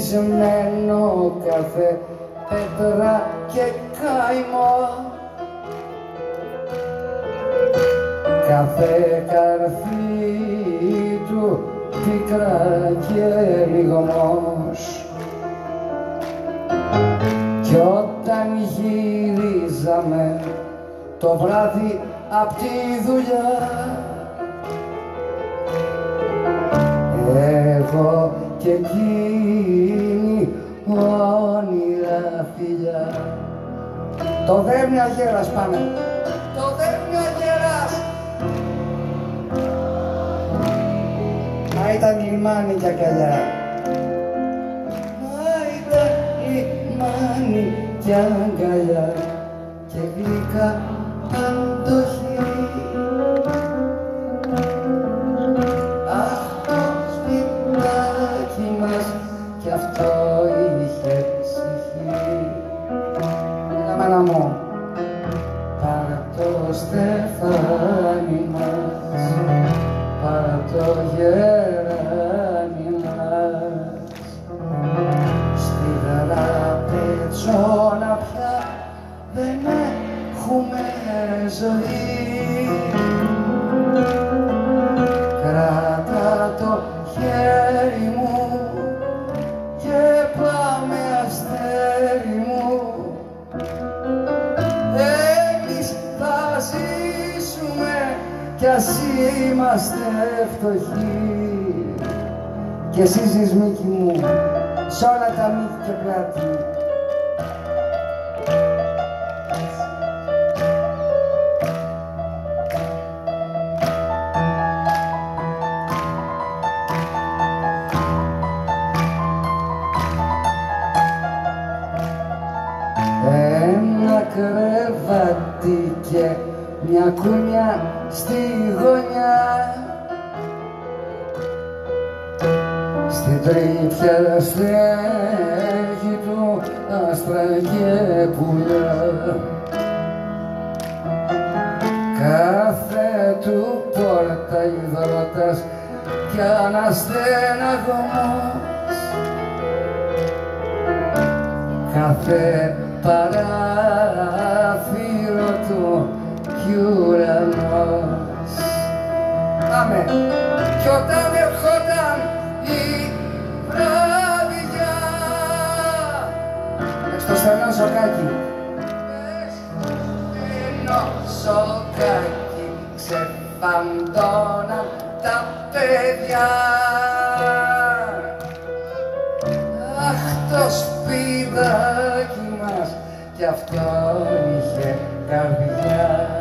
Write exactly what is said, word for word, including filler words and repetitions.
γυρισμένο κάθε πέτρα και καημό, κάθε καρφί του πίκρα και λιγμός. Κι όταν γυρίζαμε το βράδυ απ' τη δουλειά, εγώ και εκείνη όνειρα φιλιά. Το δε μια γέρας πάμε, το δε μια γέρας. Μα ήταν λιμάνι κι αγκαλιά, μα ήταν λιμάνι κι αγκαλιά και γλυκά αντοχή. Παρά το στεφάνι μας, παρά το γεράνι μας, στη γραπετσόνα πια δεν έχουμε ζωή. Κράτα το χέρι μου και πάμε αστέρι μου, κι ας είμαστε φτωχοί. Κι εσύ ζεις Μίκη μου, σ' όλα τα μύθη και πλάτη. Ένα κρεβάτι και μια κούνια στη γωνιά, στην τρύπια στέγη του άστρα και πουλιά. Κάθε του πόρτα υδρότας κι αναστεναγμός, κάθε παράθυρο του κι ουρανός. Πάμε! Κι όταν ερχόταν η βραδιά στο στενό σοκάκι, στο στενό σοκάκι ξεφαντώναν τα παιδιά. Αχ, το σπιδάκι μας κι αυτό είχε καρδιά.